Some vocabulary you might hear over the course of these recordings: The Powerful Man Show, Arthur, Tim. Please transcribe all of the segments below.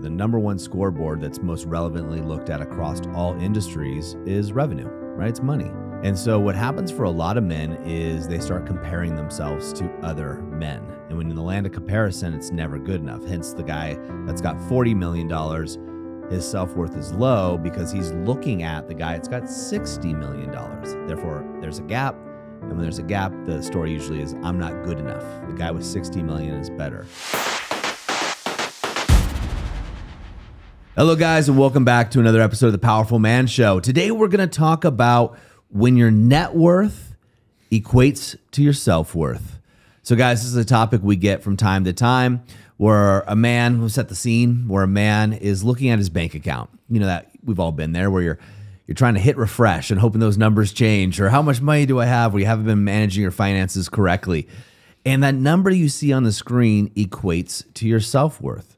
The number one scoreboard that's most relevantly looked at across all industries is revenue, right? It's money. And so what happens for a lot of men is they start comparing themselves to other men. And when in the land of comparison, it's never good enough. Hence the guy that's got $40 million, his self-worth is low because he's looking at the guy that's got $60 million. Therefore, there's a gap. And when there's a gap, the story usually is, I'm not good enough. The guy with $60 million is better. Hello guys, and welcome back to another episode of The Powerful Man Show. Today we're gonna talk about when your net worth equates to your self-worth. So guys, this is a topic we get from time to time where a man, we'll set the scene, where a man is looking at his bank account. You know that we've all been there where you're trying to hit refresh and hoping those numbers change, or how much money do I have, where you haven't been managing your finances correctly. And that number you see on the screen equates to your self-worth.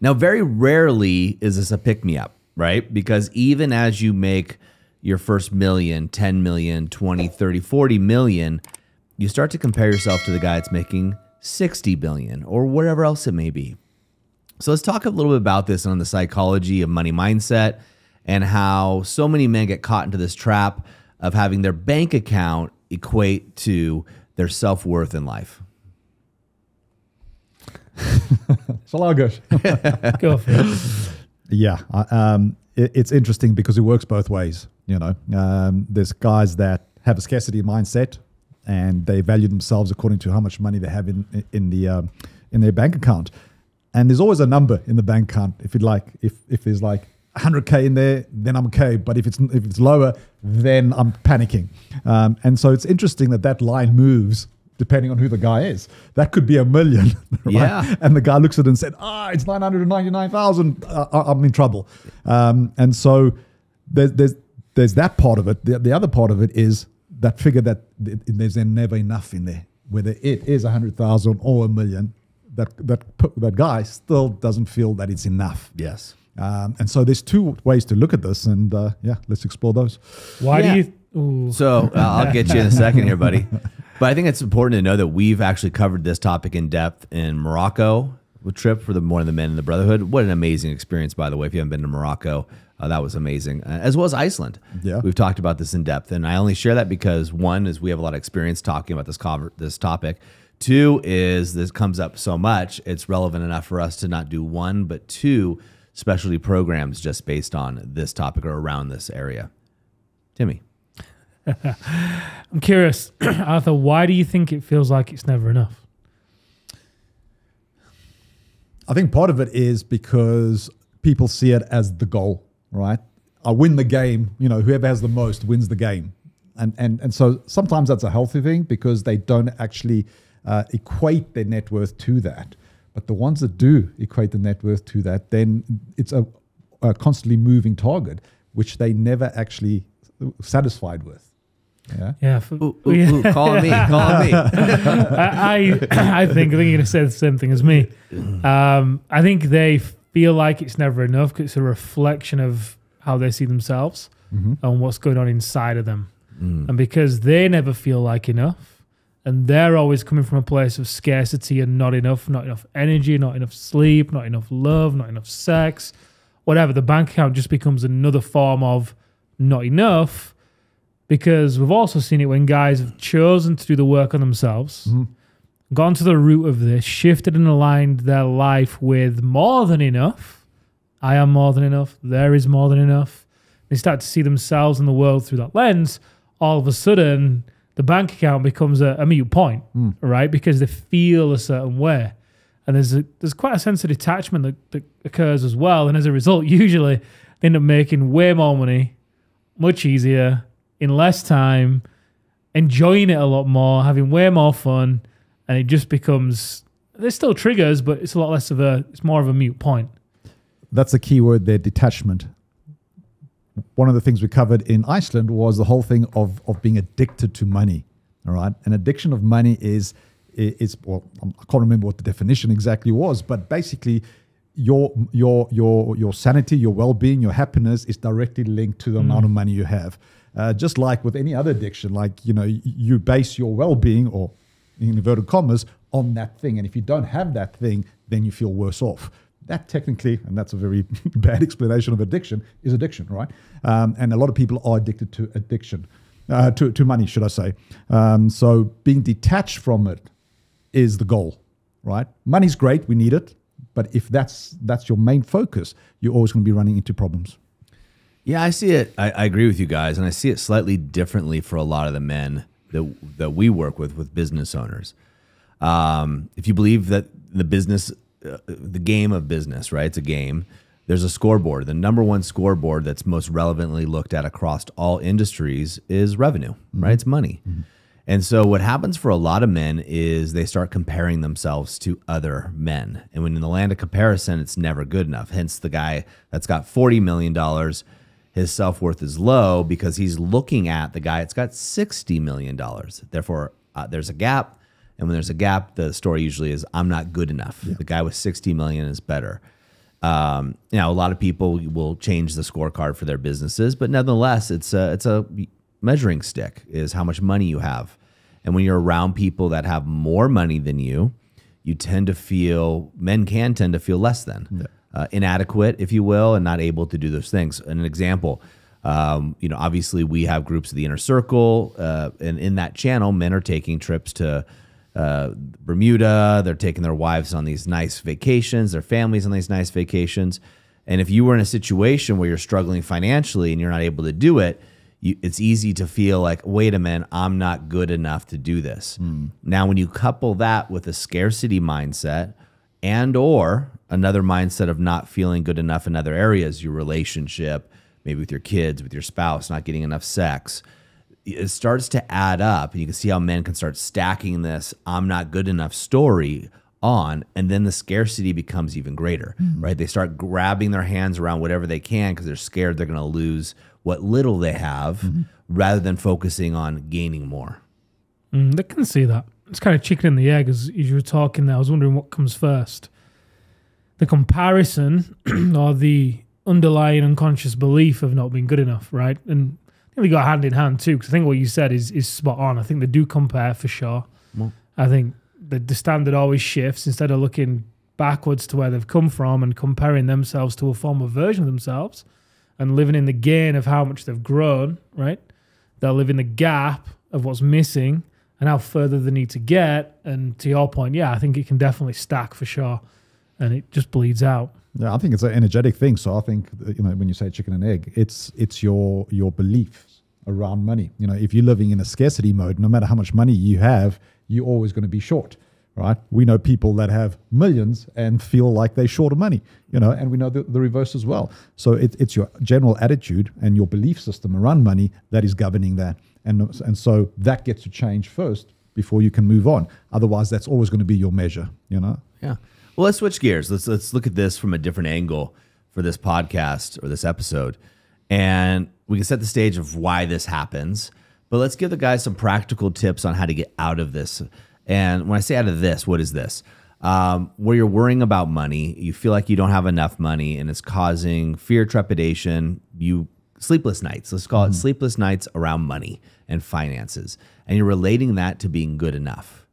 Now, very rarely is this a pick-me-up, right? Because even as you make your first million, 10 million, 20, 30, 40 million, you start to compare yourself to the guy that's making 60 billion or whatever else it may be. So let's talk a little bit about this on the psychology of money mindset and how so many men get caught into this trap of having their bank account equate to their self-worth in life. It's all good. Go for it. Yeah, it's interesting because it works both ways. You know, there's guys that have a scarcity mindset and they value themselves according to how much money they have in their bank account. And there's always a number in the bank account. If you'd like, if there's like 100K in there, then I'm okay. But if it's lower, then I'm panicking. And so it's interesting that that line moves depending on who the guy is. That could be a million, right? Yeah. And the guy looks at it and said, ah, it's 999,000, I'm in trouble. And so there's that part of it. The other part of it is that figure that there's never enough in there. Whether it is 100,000 or a million, that guy still doesn't feel that it's enough. Yes. And so there's two ways to look at this, and yeah, let's explore those. Why do you... Ooh. So I'll get you in a second here, buddy. But I think it's important to know that we've actually covered this topic in depth in Morocco, a trip for one of the men in the Brotherhood. What an amazing experience, by the way. If you haven't been to Morocco, that was amazing. As well as Iceland. Yeah. We've talked about this in depth. And I only share that because one is we have a lot of experience talking about this topic. Two is this comes up so much, it's relevant enough for us to not do one, but two specialty programs just based on this topic or around this area. Timmy. I'm curious, Arthur, why do you think it feels like it's never enough? I think part of it is because people see it as the goal, right? I win the game, you know, whoever has the most wins the game. And so sometimes that's a healthy thing because they don't actually equate their net worth to that. But the ones that do equate the net worth to that, then it's a constantly moving target, which they never actually satisfied with. Yeah. Yeah. Ooh, call me. Call me. I think you're gonna say the same thing as me. I think they feel like it's never enough because it's a reflection of how they see themselves and what's going on inside of them. And because they never feel like enough, and they're always coming from a place of scarcity and not enough energy, not enough sleep, not enough love, not enough sex, whatever. The bank account just becomes another form of not enough. Because we've also seen it when guys have chosen to do the work on themselves, gone to the root of this, shifted and aligned their life with more than enough. I am more than enough. There is more than enough. They start to see themselves and the world through that lens. All of a sudden, the bank account becomes a mute point, right? Because they feel a certain way. And there's quite a sense of detachment that occurs as well. And as a result, usually they end up making way more money, much easier, in less time, enjoying it a lot more, having way more fun, and it just becomes, there's still triggers, but it's a lot less of a, it's more of a mute point. That's the key word there, detachment. One of the things we covered in Iceland was the whole thing of being addicted to money, all right? An addiction of money is well, I can't remember what the definition exactly was, but basically your sanity, your well-being, your happiness is directly linked to the amount of money you have. Just like with any other addiction, like, you know, you base your well-being, or in inverted commas, on that thing. And if you don't have that thing, then you feel worse off. That technically, and that's a very bad explanation of addiction, is addiction, right? And a lot of people are addicted to addiction, to money, should I say. So being detached from it is the goal, right? Money's great, we need it. But if that's your main focus, you're always going to be running into problems. Yeah, I see it. I agree with you guys. And I see it slightly differently for a lot of the men that we work with business owners. If you believe that the business, the game of business, right? It's a game. There's a scoreboard. The number one scoreboard that's most relevantly looked at across all industries is revenue, mm-hmm. right? It's money. Mm-hmm. And so what happens for a lot of men is they start comparing themselves to other men. And when in the land of comparison, it's never good enough. Hence the guy that's got $40 million, his self-worth is low because he's looking at the guy that's got $60 million. Therefore, there's a gap. And when there's a gap, the story usually is I'm not good enough. Yeah. The guy with $60 million is better. You know, a lot of people will change the scorecard for their businesses, but nonetheless, it's a measuring stick is how much money you have. And when you're around people that have more money than you, you tend to feel, men can tend to feel less than, yeah. Inadequate, if you will, and not able to do those things. And an example, you know, obviously we have groups of the inner circle, and in that channel, men are taking trips to Bermuda, they're taking their wives on these nice vacations, their families on these nice vacations. And if you were in a situation where you're struggling financially and you're not able to do it, it's easy to feel like, wait a minute, I'm not good enough to do this. Mm. Now, when you couple that with a scarcity mindset and or another mindset of not feeling good enough in other areas, your relationship, maybe with your kids, with your spouse, not getting enough sex, it starts to add up. And you can see how men can start stacking this I'm not good enough story on, and then the scarcity becomes even greater, mm. right? They start grabbing their hands around whatever they can because they're scared they're going to lose what little they have, mm-hmm. rather than focusing on gaining more. Mm, they can see that. It's kind of chicken and the egg as you were talking there. I was wondering what comes first. The comparison or the underlying unconscious belief of not being good enough, right? And I think they got hand in hand too, because I think what you said is spot on. I think they do compare for sure. Well, I think the standard always shifts. Instead of looking backwards to where they've come from and comparing themselves to a former version of themselves, and living in the gain of how much they've grown, right? They'll live in the gap of what's missing and how further they need to get. And to your point, yeah, I think it can definitely stack for sure. And it just bleeds out. Yeah, I think it's an energetic thing. So I think, you know, when you say chicken and egg, it's your beliefs around money. You know, if you're living in a scarcity mode, no matter how much money you have, you're always going to be short. Right? We know people that have millions and feel like they're short of money, you know, and we know the reverse as well. So it's your general attitude and your belief system around money that is governing that. And so that gets to change first before you can move on. Otherwise, that's always going to be your measure, you know? Yeah. Well, let's switch gears. Let's look at this from a different angle for this podcast or this episode. And we can set the stage of why this happens, but let's give the guys some practical tips on how to get out of this. And when I say out of this, what is this? Where you're worrying about money, you feel like you don't have enough money, and it's causing fear, trepidation, sleepless nights. Let's call it sleepless nights around money and finances. And you're relating that to being good enough,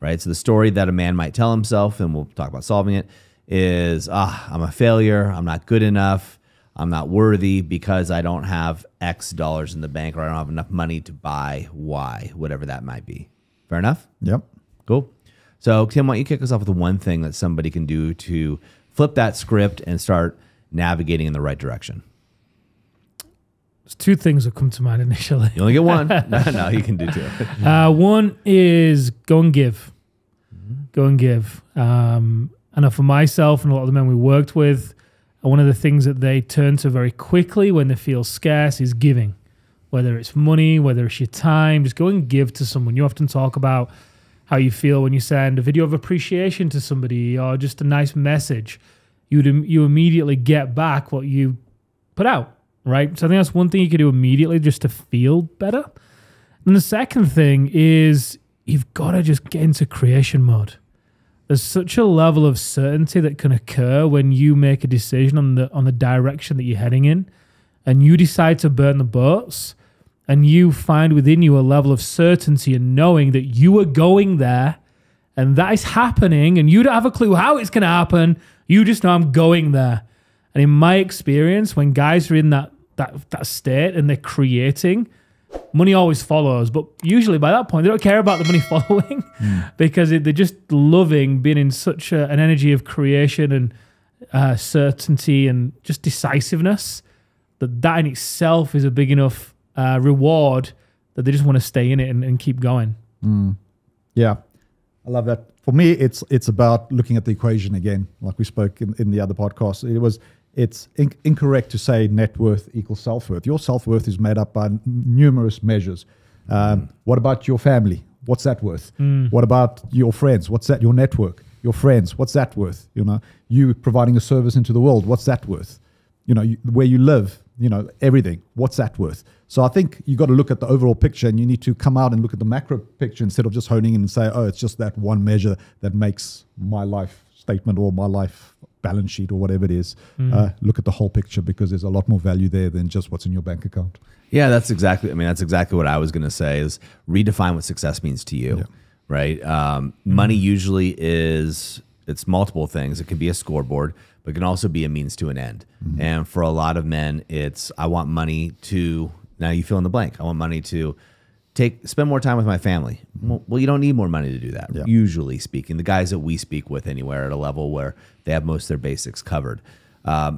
right? So the story that a man might tell himself, and we'll talk about solving it, is, I'm a failure, I'm not good enough, I'm not worthy because I don't have X dollars in the bank, or I don't have enough money to buy Y, whatever that might be. Fair enough? Yep. Cool. So, Tim, why don't you kick us off with the one thing that somebody can do to flip that script and start navigating in the right direction? There's two things that come to mind initially. You only get one. No, you can do two. One is go and give. Mm-hmm. Go and give. I know for myself and a lot of the men we worked with, one of the things that they turn to very quickly when they feel scarce is giving. Whether it's money, whether it's your time, just go and give to someone. You often talk about how you feel when you send a video of appreciation to somebody or just a nice message. You immediately get back what you put out, right? So I think that's one thing you can do immediately just to feel better. And the second thing is you've got to just get into creation mode. There's such a level of certainty that can occur when you make a decision on the direction that you're heading in, and you decide to burn the boats, and you find within you a level of certainty and knowing that you are going there and that is happening, and you don't have a clue how it's going to happen. You just know I'm going there. And in my experience, when guys are in that state and they're creating, money always follows. But usually by that point, they don't care about the money following because they're just loving being in such an energy of creation and certainty and just decisiveness, that in itself is a big enough reward that they just want to stay in it and keep going. Yeah, I love that. For me, it's about looking at the equation again, like we spoke in the other podcast. It's incorrect to say net worth equals self-worth. Your self-worth is made up by numerous measures. What about your family? What's that worth? What about your friends? What's that? Your network? Your friends? What's that worth? You know, you providing a service into the world. What's that worth? You know, where you live, you know, everything. What's that worth? So I think you've got to look at the overall picture, and you need to come out and look at the macro picture instead of just honing in and say, oh, it's just that one measure that makes my life statement or my life balance sheet or whatever it is. Look at the whole picture, because there's a lot more value there than just what's in your bank account. Yeah, that's exactly, I mean, that's exactly what I was going to say, is redefine what success means to you, right? Money usually is, it's multiple things. It could be a scoreboard, but it can also be a means to an end. And for a lot of men, it's, I want money to, now you fill in the blank. I want money to spend more time with my family. Well, you don't need more money to do that, usually speaking. The guys that we speak with anywhere at a level where they have most of their basics covered.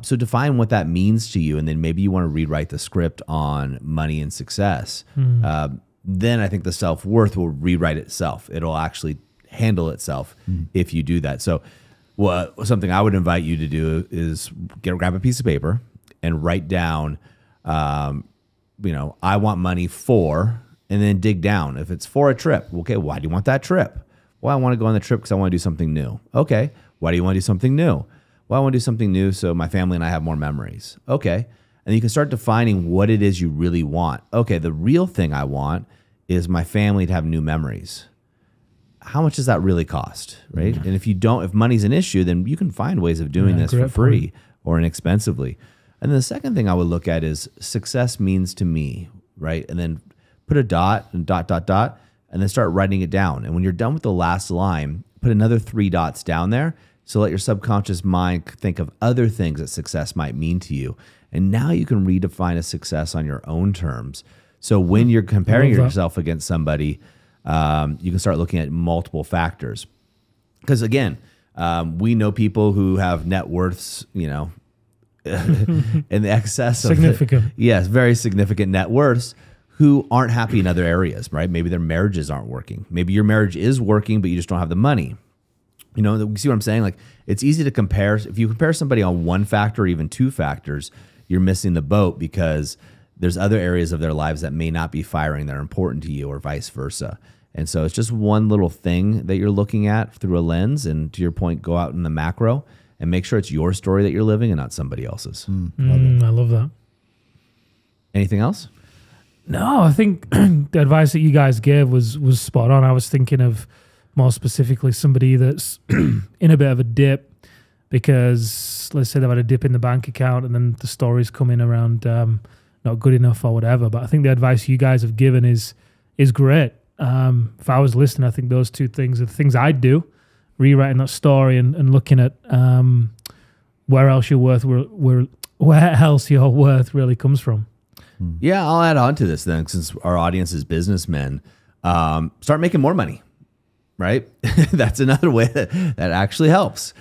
So define what that means to you, and then maybe you want to rewrite the script on money and success. Then I think the self-worth will rewrite itself. It'll actually handle itself if you do that. So something I would invite you to do is grab a piece of paper and write down, you know, I want money for, and then dig down. If it's for a trip, okay, why do you want that trip? Well, I want to go on the trip because I want to do something new. Okay, why do you want to do something new? Well, I want to do something new so my family and I have more memories. Okay, and you can start defining what it is you really want. Okay, the real thing I want is my family to have new memories. How much does that really cost, right? And if you don't, if money's an issue, then you can find ways of doing this for free or inexpensively. And then the second thing I would look at is success means to me, right? And then put a dot and dot, dot, dot, and then start writing it down. And when you're done with the last line, put another 3 dots down there. So let your subconscious mind think of other things that success might mean to you. And now you can redefine a success on your own terms. So when you're comparing yourself against somebody, you can start looking at multiple factors. Because again, we know people who have net worths, you know, in the excess of significant. Yes, very significant net worths, who aren't happy in other areas, right? Maybe their marriages aren't working. Maybe your marriage is working, but you just don't have the money. You know, see what I'm saying? Like, it's easy to compare. If you compare somebody on one factor or even 2 factors, you're missing the boat, because there's other areas of their lives that may not be firing that are important to you, or vice versa. And so it's just one little thing that you're looking at through a lens. And to your point, go out in the macro and make sure it's your story that you're living and not somebody else's. I love that. Anything else? No, I think the advice that you guys gave was spot on. I was thinking of more specifically somebody that's in a bit of a dip, because let's say they've had a dip in the bank account and then the stories come in around not good enough or whatever. But I think the advice you guys have given is great. If I was listening, I think those 2 things are the things I'd do. Rewriting that story and looking at where else your worth really comes from. Yeah, I'll add on to this then, since our audience is businessmen. Start making more money, right? That's another way that actually helps,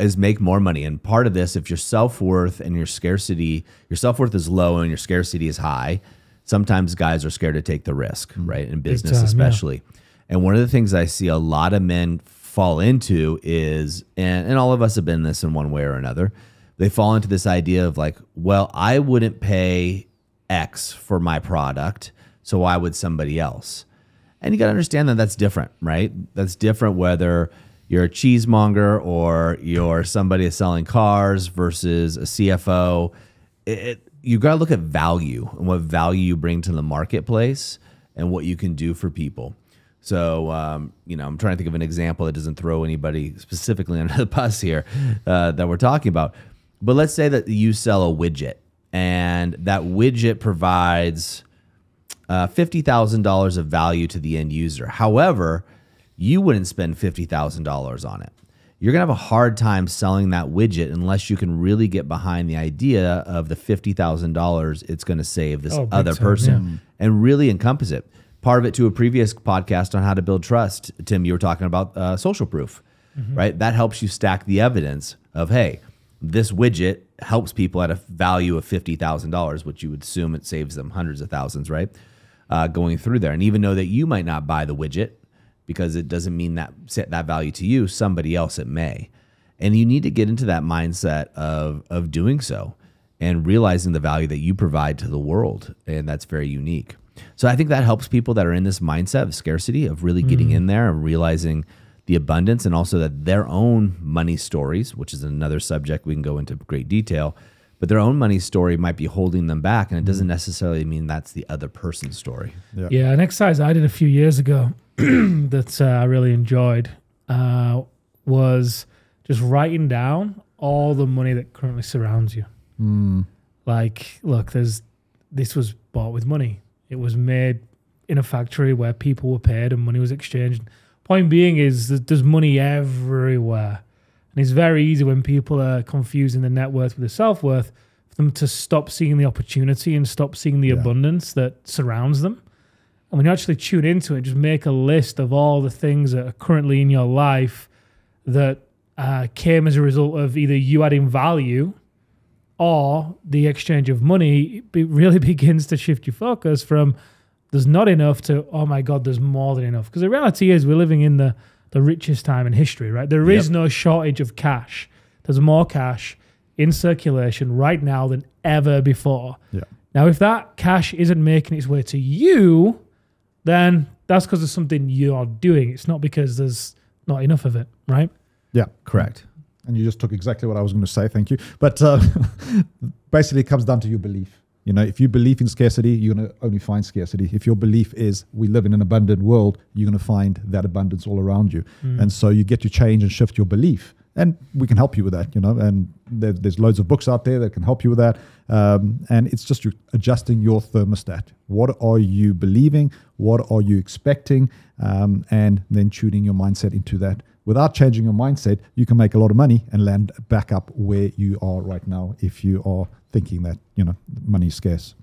is make more money. And part of this, if your self-worth and your scarcity, your self-worth is low and your scarcity is high, sometimes guys are scared to take the risk, right? In business especially. Yeah. And one of the things I see a lot of men fall into is, and all of us have been this in one way or another, they fall into this idea of like, well, I wouldn't pay X for my product, so why would somebody else? And you got to understand that that's different, right? That's different whether you're a cheesemonger or you're somebody that's selling cars versus a CFO. You got to look at value and what value you bring to the marketplace and what you can do for people. So, you know, I'm trying to think of an example that doesn't throw anybody specifically under the bus here that we're talking about. But let's say that you sell a widget, and that widget provides $50,000 of value to the end user. However, you wouldn't spend $50,000 on it. You're going to have a hard time selling that widget unless you can really get behind the idea of the $50,000 it's going to save this other person, yeah, and really encompass it. Part of it to a previous podcast on how to build trust, Tim, you were talking about social proof, mm-hmm, right? That helps you stack the evidence of, hey, this widget helps people at a value of $50,000, which you would assume it saves them hundreds of thousands, right? Going through there. And even though that you might not buy the widget, because it doesn't mean that set that value to you, somebody else it may. And you need to get into that mindset of doing so and realizing the value that you provide to the world. And that's very unique. So I think that helps people that are in this mindset of scarcity, of really getting in there and realizing the abundance, and also that their own money stories, which is another subject we can go into great detail, but their own money story might be holding them back. And it doesn't necessarily mean that's the other person's story. Yeah, yeah, an exercise I did a few years ago that I really enjoyed was just writing down all the money that currently surrounds you. Like, look, this was bought with money. It was made in a factory where people were paid and money was exchanged. Point being is that there's money everywhere. And it's very easy when people are confusing the net worth with the self-worth for them to stop seeing the opportunity and stop seeing the abundance that surrounds them. And when you actually tune into it, just make a list of all the things that are currently in your life that came as a result of either you adding value or the exchange of money. It really begins to shift your focus from there's not enough to, oh my God, there's more than enough. Because the reality is we're living in the richest time in history, right? There is no shortage of cash. There's more cash in circulation right now than ever before. Yeah. Now, if that cash isn't making its way to you, then that's because of something you're doing. It's not because there's not enough of it, right? Yeah, correct. And you just took exactly what I was going to say. Thank you. But basically, it comes down to your belief. You know, if you believe in scarcity, you're going to only find scarcity. If your belief is we live in an abundant world, you're going to find that abundance all around you. And so you get to change and shift your belief. And we can help you with that, you know, and there's loads of books out there that can help you with that. And it's just adjusting your thermostat. What are you believing? What are you expecting? And then tuning your mindset into that. Without changing your mindset, you can make a lot of money and land back up where you are right now if you are thinking that, you know, money is scarce.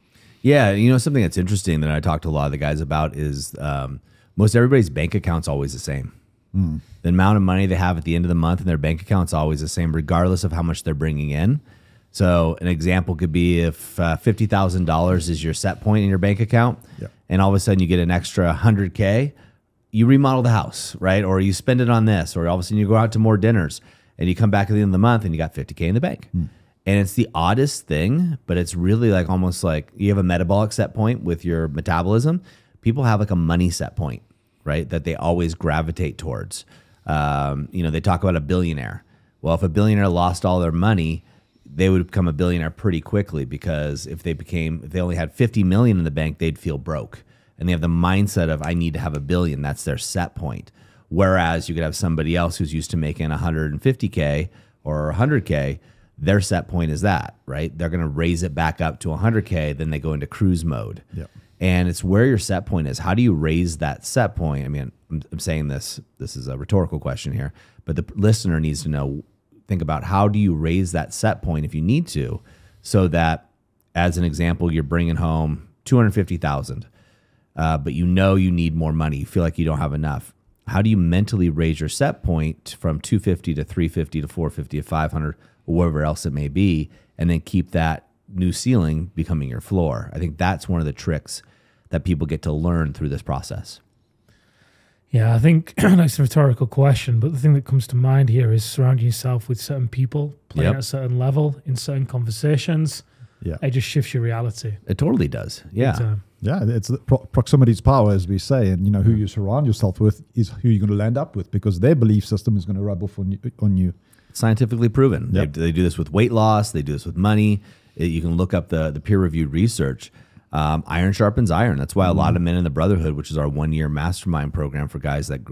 Yeah, you know, something that's interesting that I talked to a lot of the guys about is most everybody's bank account's always the same. The amount of money they have at the end of the month in their bank account's always the same, regardless of how much they're bringing in. So an example could be if $50,000 is your set point in your bank account, and all of a sudden you get an extra 100K, you remodel the house, right? Or you spend it on this, or all of a sudden you go out to more dinners and you come back at the end of the month and you got 50K in the bank. And it's the oddest thing, but it's really like almost like you have a metabolic set point with your metabolism. People have like a money set point, right? That they always gravitate towards. You know, they talk about a billionaire. Well, if a billionaire lost all their money, they would become a billionaire pretty quickly, because if they only had 50 million in the bank, they'd feel broke. And they have the mindset of, I need to have a billion. That's their set point. Whereas you could have somebody else who's used to making 150K or 100K. Their set point is that, right? They're going to raise it back up to 100K. Then they go into cruise mode. And it's where your set point is. How do you raise that set point? I mean, I'm saying this is a rhetorical question here, but the listener needs to know, think about how do you raise that set point if you need to, so that, as an example, you're bringing home 250,000. But you know you need more money. You feel like you don't have enough. How do you mentally raise your set point from 250 to 350 to 450 to 500, or whatever else it may be, and then keep that new ceiling becoming your floor? I think that's one of the tricks that people get to learn through this process. Yeah, I think that's a rhetorical question, but the thing that comes to mind here is surrounding yourself with certain people, playing at a certain level, in certain conversations. It just shifts your reality. It totally does. Yeah. Yeah, it's proximity is power, as we say, and you know who you surround yourself with is who you're going to land up with, because their belief system is going to rub off on you. It's scientifically proven. They do this with weight loss. They do this with money. You can look up the peer-reviewed research. Iron sharpens iron. That's why a lot of men in the Brotherhood, which is our one-year mastermind program for guys that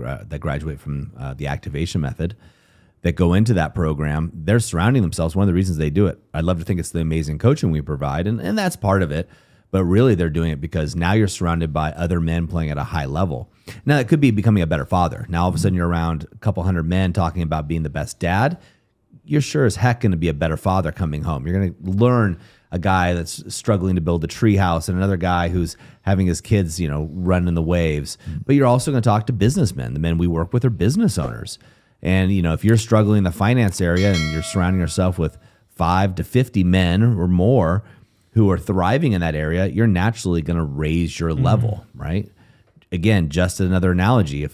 graduate from the activation method, that go into that program, they're surrounding themselves. One of the reasons they do it, I'd love to think it's the amazing coaching we provide, and that's part of it. But really, they're doing it because now you're surrounded by other men playing at a high level. Now, that could be becoming a better father. Now, all of a sudden, you're around a couple hundred men talking about being the best dad. You're sure as heck going to be a better father coming home. You're going to learn a guy that's struggling to build a tree house and another guy who's having his kids, you know, run in the waves. But you're also going to talk to businessmen. The men we work with are business owners. And, you know, if you're struggling in the finance area and you're surrounding yourself with 5 to 50 men or more who are thriving in that area, you're naturally going to raise your level, right? Again, just another analogy.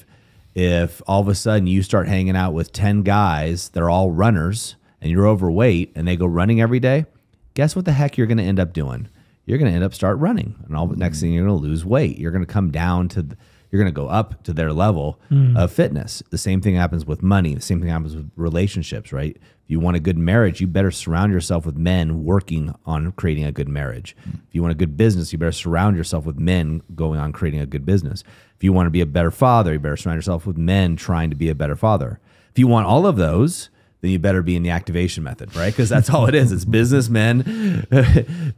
If all of a sudden you start hanging out with 10 guys, they're all runners, and you're overweight, and they go running every day, guess what the heck you're going to end up doing? You're going to end up start running, and all the next thing you're going to lose weight. You're going to come down to, you're going to go up to their level of fitness. The same thing happens with money. The same thing happens with relationships, right? If you want a good marriage, you better surround yourself with men working on creating a good marriage. If you want a good business, you better surround yourself with men going on creating a good business. If you want to be a better father, you better surround yourself with men trying to be a better father. If you want all of those, then you better be in the activation method, right? Because that's all it is. It's businessmen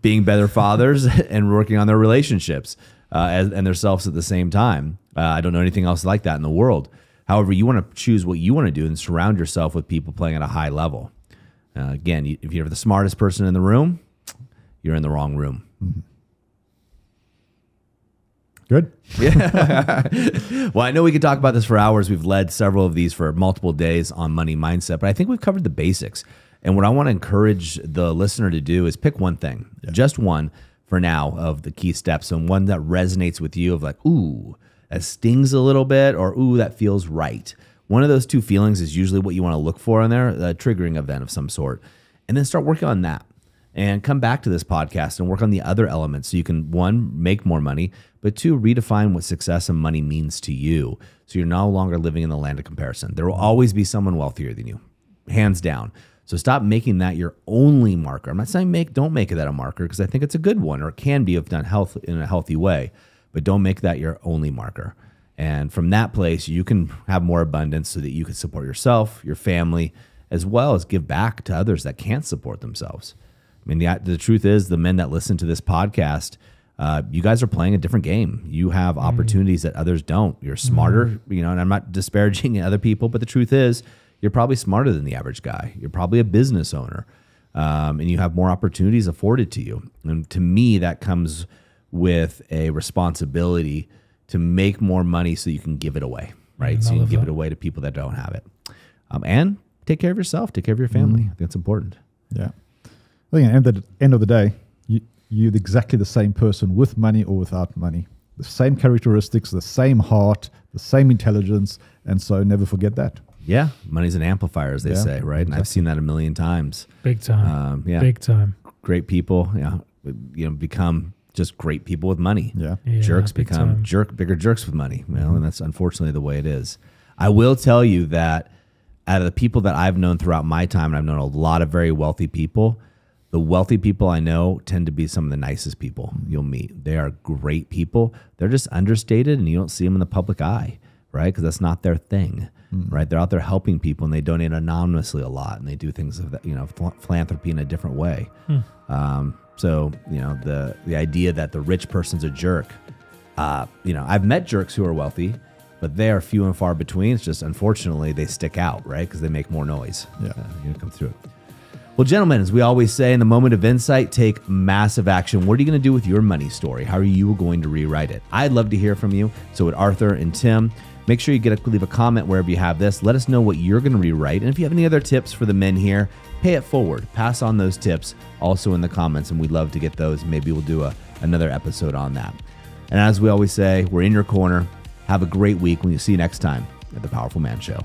being better fathers and working on their relationships and themselves at the same time. I don't know anything else like that in the world. However, you want to choose what you want to do and surround yourself with people playing at a high level. Again, if you're the smartest person in the room, you're in the wrong room. Mm-hmm. Good. Yeah. Well, I know we could talk about this for hours. We've led several of these for multiple days on money mindset, but I think we've covered the basics. And what I want to encourage the listener to do is pick one thing, just one for now, of the key steps, and one that resonates with you of like, ooh, that stings a little bit, or ooh, that feels right. One of those two feelings is usually what you want to look for in there, a triggering event of some sort. And then start working on that. And come back to this podcast and work on the other elements so you can, one, make more money, but two, redefine what success and money means to you so you're no longer living in the land of comparison. There will always be someone wealthier than you, hands down. So stop making that your only marker. I'm not saying don't make that a marker, because I think it's a good one, or it can be if done in a healthy way, but don't make that your only marker. And from that place, you can have more abundance so that you can support yourself, your family, as well as give back to others that can't support themselves. I mean, the truth is, the men that listen to this podcast, you guys are playing a different game. You have opportunities that others don't. You're smarter, you know, and I'm not disparaging other people, but the truth is you're probably smarter than the average guy. You're probably a business owner, and you have more opportunities afforded to you. And to me, that comes with a responsibility to make more money so you can give it away, right? So you can give it away to people that don't have it. And take care of yourself, take care of your family. I think that's important. Yeah. I think at the end of the day, you're exactly the same person with money or without money. The same characteristics, the same heart, the same intelligence, and so never forget that. Yeah, money's an amplifier, as they say, right? Exactly. And I've seen that a million times. Big time. Yeah, big time. Great people, become just great people with money. Yeah jerks become bigger jerks with money. Well, and that's unfortunately the way it is. I will tell you that out of the people that I've known throughout my time, and I've known a lot of very wealthy people. The wealthy people I know tend to be some of the nicest people you'll meet. They are great people. They're just understated, and you don't see them in the public eye, right? Because that's not their thing, right? They're out there helping people, and they donate anonymously a lot, and they do things of that, you know, philanthropy in a different way. So you know, the idea that the rich person's a jerk, you know, I've met jerks who are wealthy, but they are few and far between. It's just unfortunately they stick out, right? Because they make more noise. Yeah, you know, come through it. Well, gentlemen, as we always say, in the moment of insight, take massive action. What are you going to do with your money story? How are you going to rewrite it? I'd love to hear from you. So would Arthur and Tim. Make sure you leave a comment wherever you have this. Let us know what you're going to rewrite. And if you have any other tips for the men here, pay it forward. Pass on those tips also in the comments, and we'd love to get those. Maybe we'll do another episode on that. And as we always say, we're in your corner. Have a great week. We'll see you next time at The Powerful Man Show.